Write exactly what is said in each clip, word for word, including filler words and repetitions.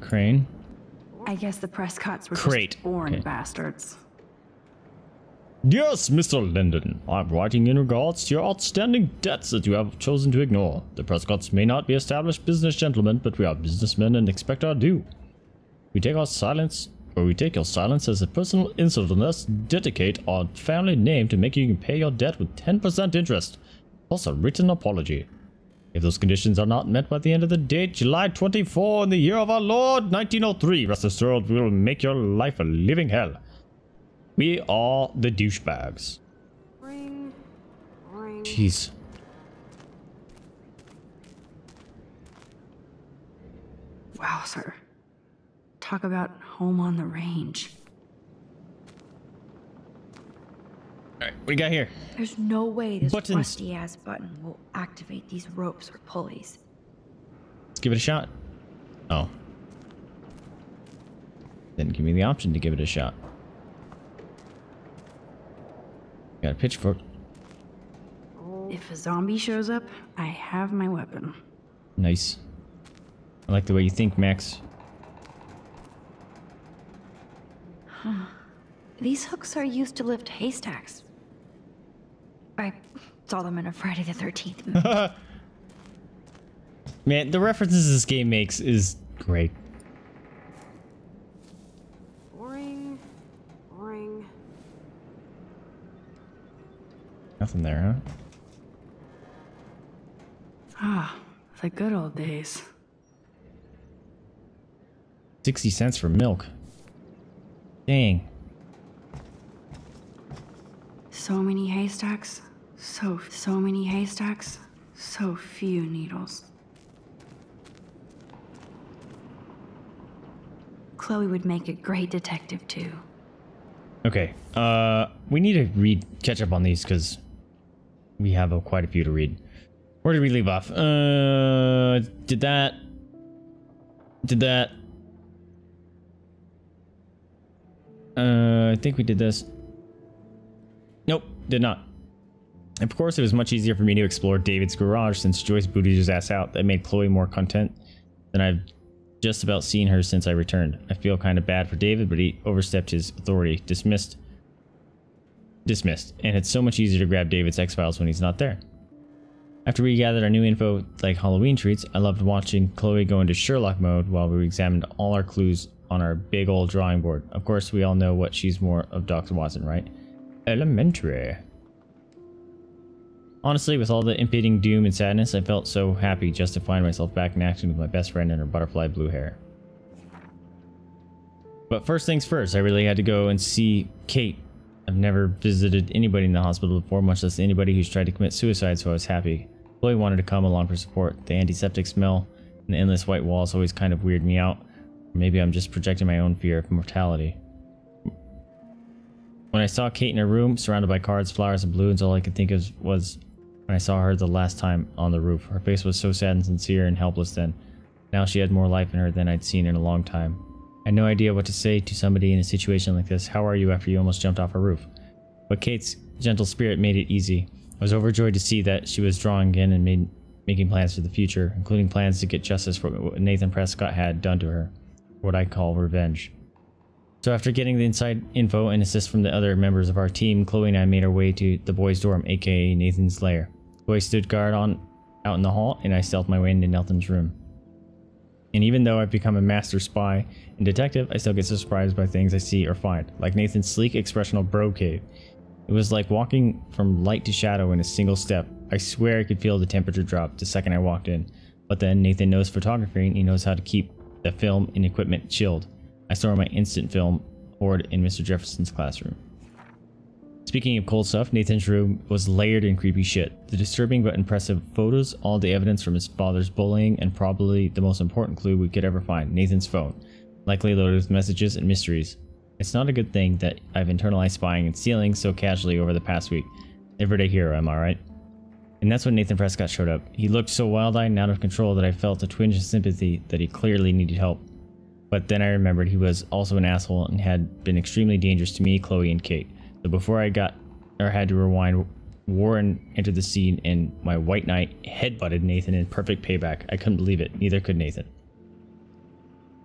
Crane. I guess the Prescotts were just born okay. bastards. Yes, Mister Linden, I'm writing in regards to your outstanding debts that you have chosen to ignore. The Prescotts may not be established business gentlemen, but we are businessmen and expect our due. We take our silence, or we take your silence as a personal insult and thus dedicate our family name to making you pay your debt with ten percent interest, plus a written apology. If those conditions are not met by the end of the date, July twenty-fourth in the year of our Lord, nineteen oh three, rest assured we will make your life a living hell. We are the douchebags. Ring, ring. Jeez. Wow, sir. Talk about home on the range. Alright, what do you got here? There's no way this rusty ass button will activate these ropes or pulleys. Let's give it a shot. Oh. Didn't give me the option to give it a shot. Got a pitchfork. If a zombie shows up, I have my weapon. Nice. I like the way you think, Max. Huh. These hooks are used to lift haystacks. I saw them in a Friday the thirteenth movie. Man, the references this game makes is great. Nothing there, huh? Ah, the good old days. sixty cents for milk. Dang. So many haystacks. So, so many haystacks. So few needles. Chloe would make a great detective, too. Okay, uh, we need to read, catch up on these, because we have a, quite a few to read. Where did we leave off? Uh, did that. Did that. Uh, I think we did this. Nope, did not. Of course, it was much easier for me to explore David's garage since Joyce booted his ass out. That made Chloe more content than I've just about seen her since I returned. I feel kind of bad for David, but he overstepped his authority. Dismissed. Dismissed, and it's so much easier to grab David's X-Files when he's not there. After we gathered our new info, like Halloween treats, I loved watching Chloe go into Sherlock mode while we examined all our clues on our big old drawing board. Of course, we all know what she's more of Doctor Watson, right? Elementary. Honestly, with all the impending doom and sadness, I felt so happy just to find myself back in action with my best friend and her butterfly blue hair. But first things first, I really had to go and see Kate. I've never visited anybody in the hospital before, much less anybody who's tried to commit suicide, so I was happy. Chloe wanted to come along for support. The antiseptic smell and the endless white walls always kind of weirded me out. Or maybe I'm just projecting my own fear of mortality. When I saw Kate in her room, surrounded by cards, flowers, and balloons, all I could think of was when I saw her the last time on the roof. Her face was so sad and sincere and helpless then. Now she had more life in her than I'd seen in a long time. I had no idea what to say to somebody in a situation like this. How are you after you almost jumped off a roof? But Kate's gentle spirit made it easy. I was overjoyed to see that she was drawing again and made, making plans for the future, including plans to get justice for what Nathan Prescott had done to her, what I call revenge. So after getting the inside info and assist from the other members of our team, Chloe and I made our way to the boys' dorm, aka Nathan's lair. Chloe stood guard on out in the hall, and I stealthed my way into Nathan's room. And even though I've become a master spy and detective, I still get surprised by things I see or find, like Nathan's sleek expressional bro cave. It was like walking from light to shadow in a single step. I swear I could feel the temperature drop the second I walked in. But then Nathan knows photography and he knows how to keep the film and equipment chilled. I store my instant film hoard in Mister Jefferson's classroom. Speaking of cold stuff, Nathan's room was layered in creepy shit. The disturbing but impressive photos, all the evidence from his father's bullying, and probably the most important clue we could ever find, Nathan's phone, likely loaded with messages and mysteries. It's not a good thing that I've internalized spying and stealing so casually over the past week. Everyday hero, am I right? And that's when Nathan Prescott showed up. He looked so wild-eyed and out of control that I felt a twinge of sympathy that he clearly needed help. But then I remembered he was also an asshole and had been extremely dangerous to me, Chloe, and Kate. So before I got or had to rewind, Warren entered the scene and my white knight headbutted Nathan in perfect payback. I couldn't believe it. Neither could Nathan.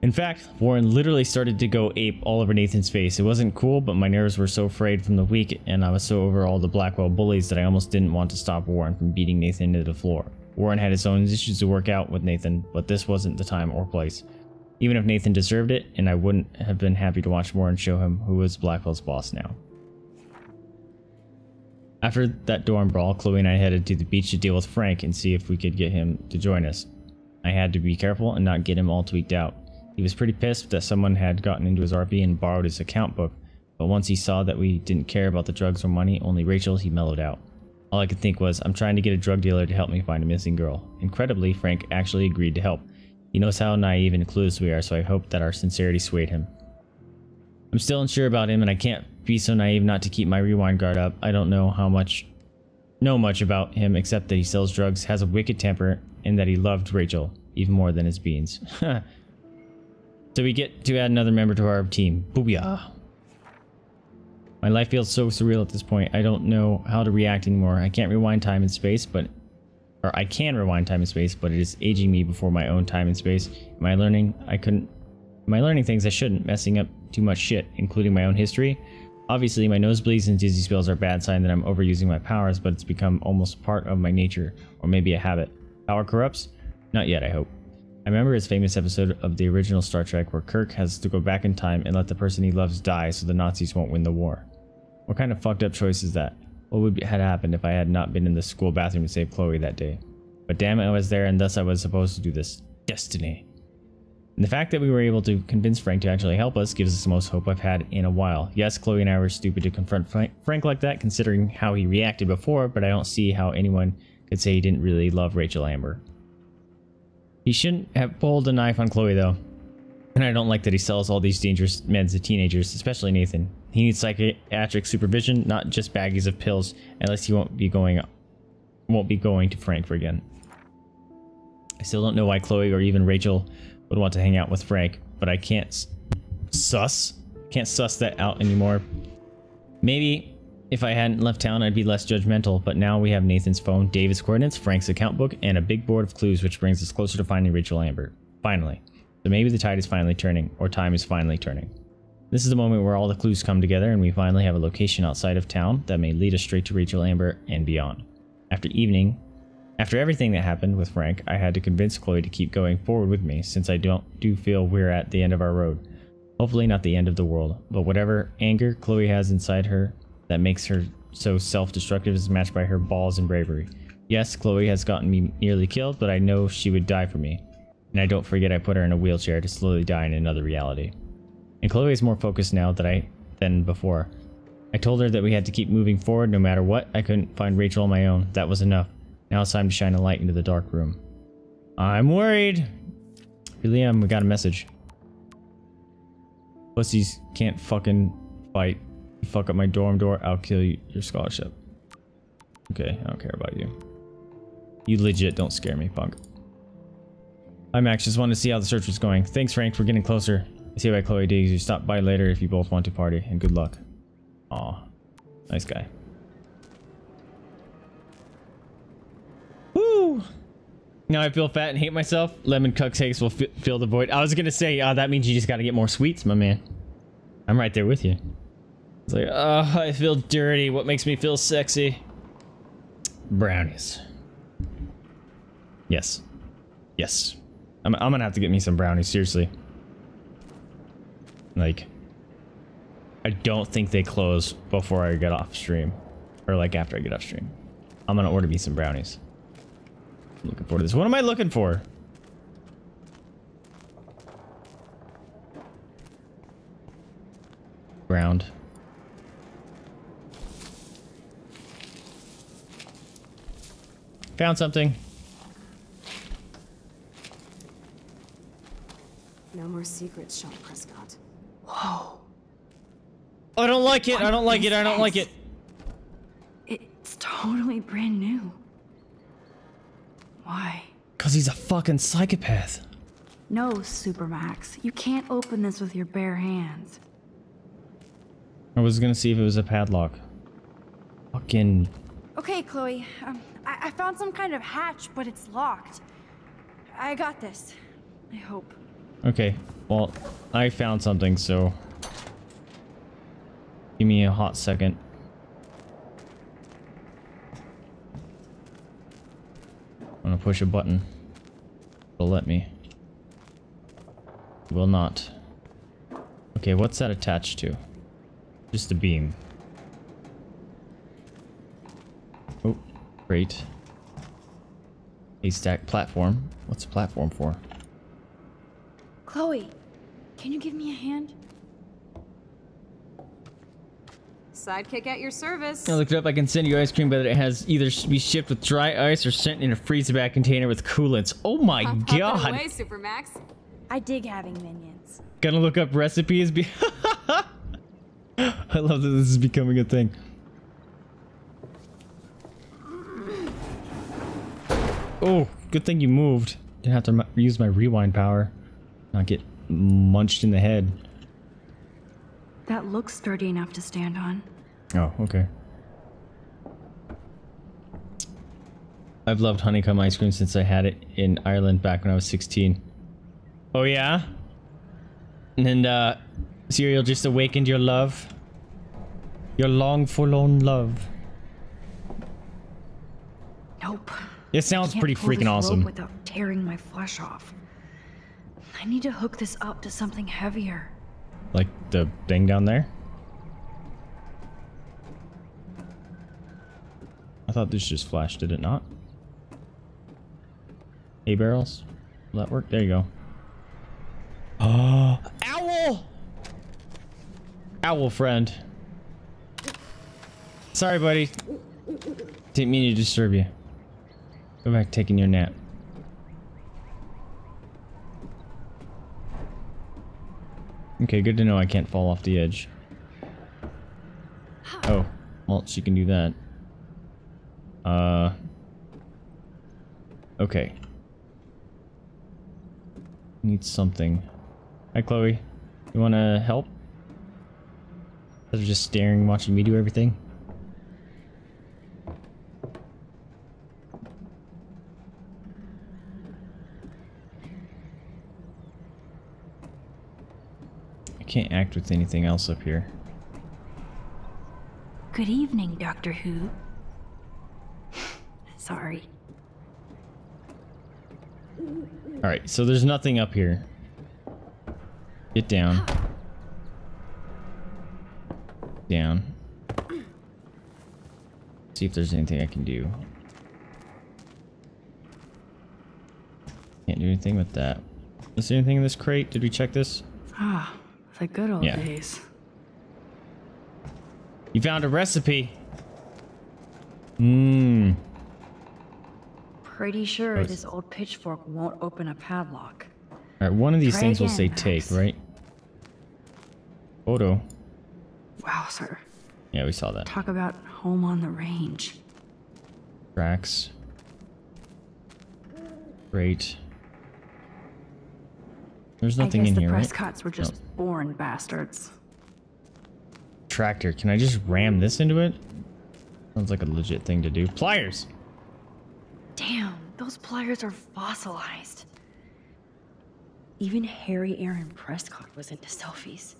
In fact, Warren literally started to go ape all over Nathan's face. It wasn't cool, but my nerves were so frayed from the week, and I was so over all the Blackwell bullies that I almost didn't want to stop Warren from beating Nathan to the floor. Warren had his own issues to work out with Nathan, but this wasn't the time or place. Even if Nathan deserved it, and I wouldn't have been happy to watch Warren show him who was Blackwell's boss now. After that dorm brawl, Chloe and I headed to the beach to deal with Frank and see if we could get him to join us. I had to be careful and not get him all tweaked out. He was pretty pissed that someone had gotten into his R V and borrowed his account book, but once he saw that we didn't care about the drugs or money, only Rachel, he mellowed out. All I could think was, I'm trying to get a drug dealer to help me find a missing girl. Incredibly, Frank actually agreed to help. He knows how naive and clueless we are, so I hope that our sincerity swayed him. I'm still unsure about him, and I can't be so naive not to keep my rewind guard up. I don't know how much, know much about him except that he sells drugs, has a wicked temper, and that he loved Rachel, even more than his beans. So we get to add another member to our team. Booyah! My life feels so surreal at this point. I don't know how to react anymore. I can't rewind time and space, but... Or I can rewind time and space, but it is aging me before my own time and space. Am I learning? I couldn't... Am I learning things I shouldn't? Messing up too much shit, including my own history? Obviously, my nosebleeds and dizzy spells are a bad sign that I'm overusing my powers, but it's become almost part of my nature, or maybe a habit. Power corrupts? Not yet, I hope. I remember his famous episode of the original Star Trek where Kirk has to go back in time and let the person he loves die so the Nazis won't win the war. What kind of fucked up choice is that? What would have happened if I had not been in the school bathroom to save Chloe that day? But damn it, I was there, and thus I was supposed to do this. Destiny. And the fact that we were able to convince Frank to actually help us gives us the most hope I've had in a while. Yes, Chloe and I were stupid to confront Frank like that considering how he reacted before, but I don't see how anyone could say he didn't really love Rachel Amber. He shouldn't have pulled a knife on Chloe though, and I don't like that he sells all these dangerous meds to teenagers, especially Nathan. He needs psychiatric supervision, not just baggies of pills, unless he won't be going won't be going to Frank for again. I still don't know why Chloe or even Rachel would want to hang out with Frank, but I can't sus can't suss that out anymore. Maybe if I hadn't left town, I'd be less judgmental, but now we have Nathan's phone, David's coordinates, Frank's account book, and a big board of clues, which brings us closer to finding Rachel Amber. Finally. So maybe the tide is finally turning, or time is finally turning. This is the moment where all the clues come together, and we finally have a location outside of town that may lead us straight to Rachel Amber and beyond. After evening, after everything that happened with Frank, I had to convince Chloe to keep going forward with me, since I don't do feel we're at the end of our road. Hopefully not the end of the world, but whatever anger Chloe has inside her that makes her so self-destructive is matched by her balls and bravery. Yes, Chloe has gotten me nearly killed, but I know she would die for me. And I don't forget I put her in a wheelchair to slowly die in another reality. And Chloe is more focused now that I, than before. I told her that we had to keep moving forward no matter what. I couldn't find Rachel on my own. That was enough. Now it's time to shine a light into the dark room. I'm worried. Really am. We got a message. Pussies can't fucking fight. You fuck up my dorm door, I'll kill you, your scholarship. Okay, I don't care about you. You legit don't scare me, punk. Hi Max, just wanted to see how the search was going. Thanks Frank, we're getting closer. I see why Chloe digs you. Stop by later if you both want to party, and good luck. Aw, nice guy. Woo! Now I feel fat and hate myself. Lemon cupcakes will f fill the void. I was gonna say, uh, that means you just gotta get more sweets, my man. I'm right there with you. It's like, oh, I feel dirty. What makes me feel sexy? Brownies. Yes. Yes. I'm, I'm gonna have to get me some brownies, seriously. Like, I don't think they close before I get off stream. Or like after I get off stream. I'm gonna order me some brownies. I'm looking forward to this. What am I looking for? Ground. Found something. No more secrets, Sean Prescott. Whoa. I don't like it. I don't like it. I don't like it. It's totally brand new. Why? Because he's a fucking psychopath. No, Supermax. You can't open this with your bare hands. I was going to see if it was a padlock. Fucking... Okay, Chloe. Um, I, I found some kind of hatch, but it's locked. I got this. I hope. Okay, well, I found something, so give me a hot second. I'm gonna push a button. It'll let me. Will not. Okay, what's that attached to? Just a beam. Oh, great. Haystack platform. What's a platform for? Chloe, can you give me a hand? Sidekick at your service. I looked it up. I can send you ice cream, but it has either be shipped with dry ice or sent in a freeze-back container with coolants. Oh my Pop, pop god! Away, Supermax. I dig having minions. Gonna look up recipes. Be I love that this is becoming a thing. Oh, good thing you moved. Didn't have to use my rewind power. Not get munched in the head. That looks sturdy enough to stand on. Oh, okay. I've loved honeycomb ice cream since I had it in Ireland back when I was sixteen. Oh yeah? And uh, cereal just awakened your love. Your long forlorn love. Nope. It sounds pretty freaking awesome. Without tearing my flesh off. I need to hook this up to something heavier. Like the thing down there? I thought this just flashed, did it not? Hay barrels? Will that work? There you go. Oh, owl! Owl friend. Sorry, buddy. Didn't mean to disturb you. Go back taking your nap. Okay, good to know I can't fall off the edge. Oh, well, she can do that. Uh. Okay. Need something. Hi, Chloe. You wanna help? Instead of just staring, watching me do everything. Can't act with anything else up here. Good evening, Doctor Who. Sorry. Alright, so there's nothing up here. Get down. Down. See if there's anything I can do. Can't do anything with that. Is there anything in this crate? Did we check this? Ah. The good old yeah. days. You found a recipe. Mmm. Pretty sure oh. this old pitchfork won't open a padlock. Alright, one of these Try things again, will say perhaps. take, right? Photo. Wow, sir. Yeah, we saw that. Talk about home on the range. Tracks. Great. There's nothing I guess in the here, Prescotts right? were just no. born bastards. Tractor. Can I just ram this into it? Sounds like a legit thing to do. Pliers! Damn, those pliers are fossilized. Even Harry Aaron Prescott was into selfies.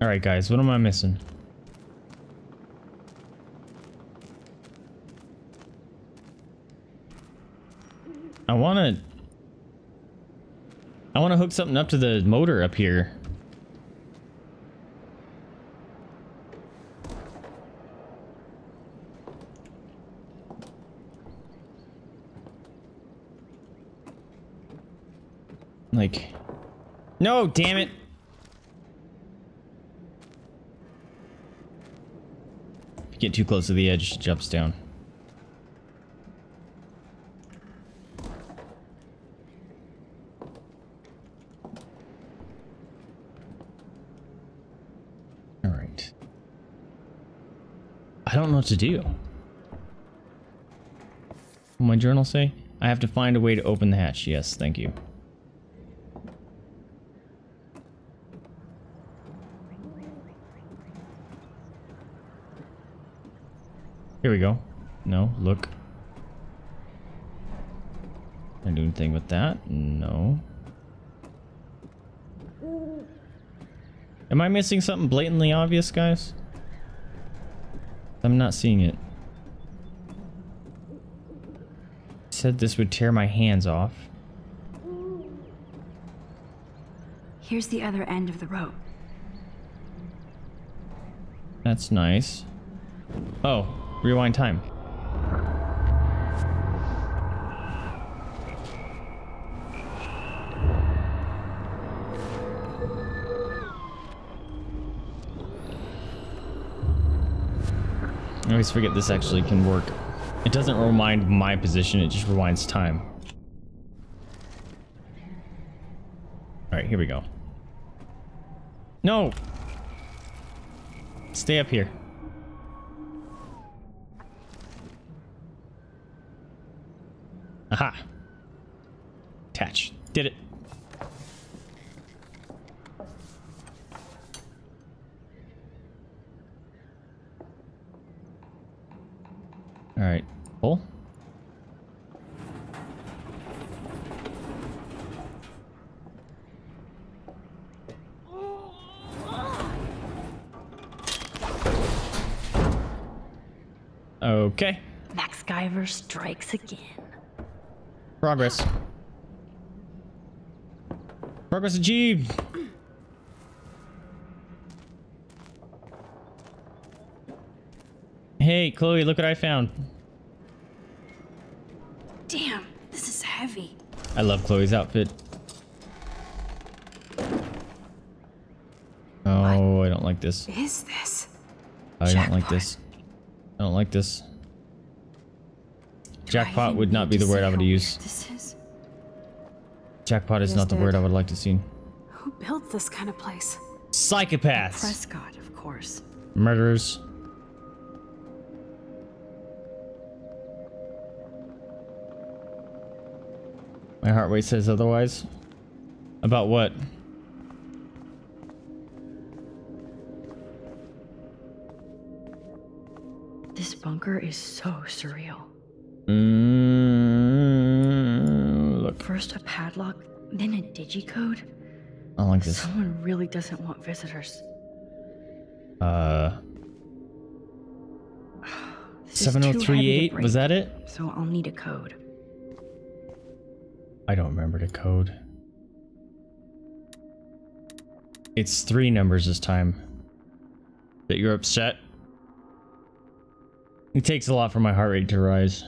Alright guys, what am I missing? I wanna... I want to hook something up to the motor up here. Like, no, damn it. If you get too close to the edge, it jumps down. I don't know what to do. What will my journal say? I have to find a way to open the hatch. Yes, thank you. Here we go. No, look. Can I do anything with that? No. Am I missing something blatantly obvious, guys? I'm not seeing it. Said this would tear my hands off. Here's the other end of the rope. That's nice. Oh, rewind time. I always forget this actually can work. It doesn't rewind my position, it just rewinds time. Alright, here we go. No! Stay up here. Aha! Attach. Did it. Alright. Pull. Okay. MacGyver strikes again. Progress. Progress achieved. Hey, Chloe, look what I found. Damn, this is heavy. I love Chloe's outfit. Oh, what I don't like this. Is this? I Jackpot. don't like this. I don't like this. Jackpot would not be the word I would use. This is? Jackpot is not the word I would like to see. Who built this kind of place? Psychopaths. Prescott, of course. Murderers. My heart rate says otherwise. About what? This bunker is so surreal. Mm, look. First a padlock, then a digicode. I don't like this. Someone really doesn't want visitors. Uh. seven oh three eight, was that it? So I'll need a code. I don't remember the code. It's three numbers this time. That you're upset? It takes a lot for my heart rate to rise.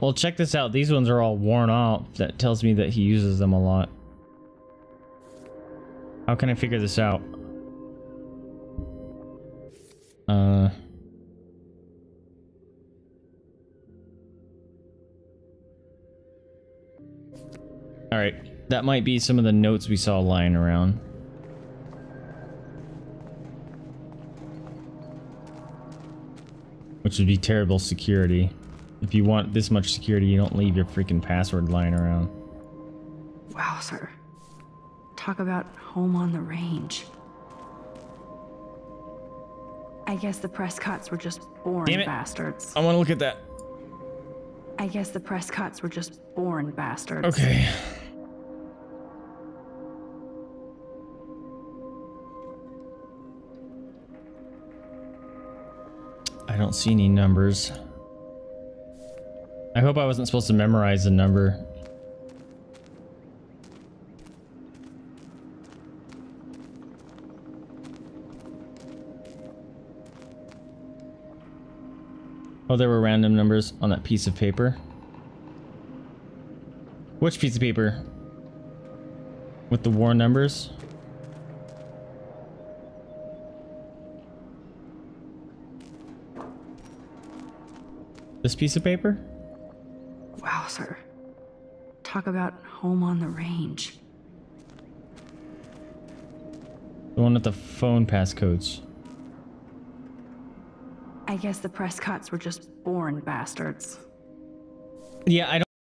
Well, check this out. These ones are all worn off. That tells me that he uses them a lot. How can I figure this out? Uh... All right, that might be some of the notes we saw lying around. Which would be terrible security. If you want this much security, you don't leave your freaking password lying around. Wow, sir. Talk about home on the range. I guess the Prescotts were just born bastards. I want to look at that. I guess the Prescotts were just born bastards. Okay. I don't see any numbers. I hope I wasn't supposed to memorize the number. Oh, there were random numbers on that piece of paper. Which piece of paper? With the war numbers? This piece of paper? Wow, sir. Talk about home on the range. The one with the phone passcodes. I guess the Prescotts were just born bastards. Yeah, I don't